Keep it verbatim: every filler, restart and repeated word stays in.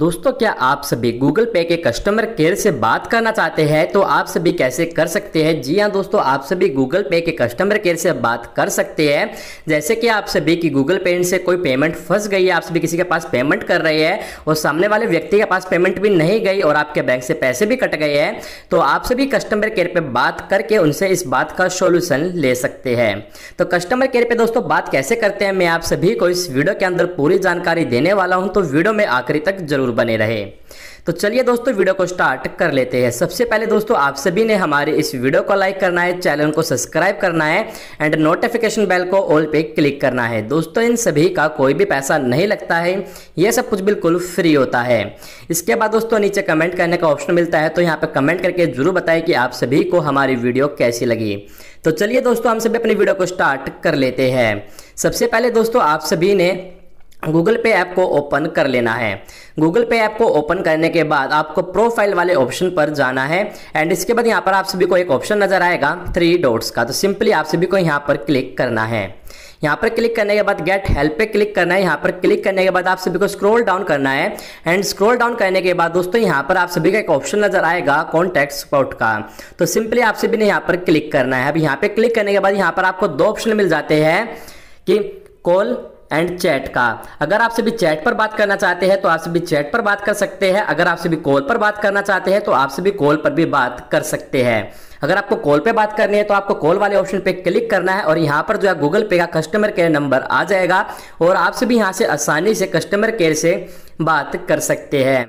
दोस्तों क्या आप सभी Google Pay के कस्टमर केयर से बात करना चाहते हैं तो आप सभी कैसे कर सकते हैं। जी हाँ दोस्तों, आप सभी Google Pay के कस्टमर केयर से बात कर सकते हैं। जैसे कि आप सभी की Google Pay से कोई पेमेंट फंस गई है, आप सभी किसी के पास पेमेंट कर रहे हैं और सामने वाले व्यक्ति के पास पेमेंट भी नहीं गई और आपके बैंक से पैसे भी कट गए हैं, तो आप सभी कस्टमर केयर पर बात करके उनसे इस बात का सोल्यूशन ले सकते हैं। तो कस्टमर केयर पर दोस्तों बात कैसे करते हैं, मैं आप सभी को इस वीडियो के अंदर पूरी जानकारी देने वाला हूँ, तो वीडियो में आखिरी तक बने रहे। तो चलिए दोस्तों वीडियो को स्टार्ट कर लेते हैं। सबसे पहले दोस्तों आप सभी ने हमारे इस वीडियो को लाइक करना है, चैनल को सब्सक्राइब करना है एंड नोटिफिकेशन बेल को ऑल पे क्लिक करना है। दोस्तों इन सभी का कोई भी पैसा नहीं लगता है, यह सब कुछ बिल्कुल फ्री होता है। इसके बाद दोस्तों नीचे कमेंट करने का ऑप्शन मिलता है, तो यहाँ पर कमेंट करके जरूर बताएं कि आप सभी को हमारी वीडियो कैसी लगी। तो चलिए दोस्तों हम सभी अपनी वीडियो को स्टार्ट कर लेते हैं। सबसे पहले दोस्तों आप सभी ने गूगल पे ऐप को ओपन कर लेना है। गूगल पे ऐप को ओपन करने के बाद आपको प्रोफाइल वाले ऑप्शन पर जाना है एंड इसके बाद यहाँ पर आप सभी को एक ऑप्शन नजर आएगा थ्री डॉट्स का, तो सिंपली आप सभी को यहाँ पर क्लिक करना है। यहाँ पर क्लिक करने के बाद गेट हेल्प पे क्लिक करना है। यहाँ पर क्लिक करने के बाद आप सभी को स्क्रॉल डाउन करना है एंड स्क्रॉल डाउन करने के बाद दोस्तों यहाँ पर आप सभी का एक ऑप्शन नजर आएगा कॉन्टैक्ट सपोर्ट का, तो सिंपली आप सभी ने यहाँ पर क्लिक करना है। अब यहाँ पर क्लिक करने के बाद यहाँ पर आपको दो ऑप्शन मिल जाते हैं कि कॉल एंड चैट का। अगर आप सभी चैट पर बात करना चाहते हैं तो आप सभी चैट पर बात कर सकते हैं, अगर आप सभी कॉल पर बात करना चाहते हैं तो आप सभी कॉल पर भी बात कर सकते हैं। अगर आपको कॉल पे बात करनी है तो आपको कॉल वाले ऑप्शन पे क्लिक करना है और यहाँ पर जो है गूगल पे का कस्टमर केयर नंबर आ जाएगा और आप सभी यहाँ से आसानी से कस्टमर केयर से बात कर सकते हैं।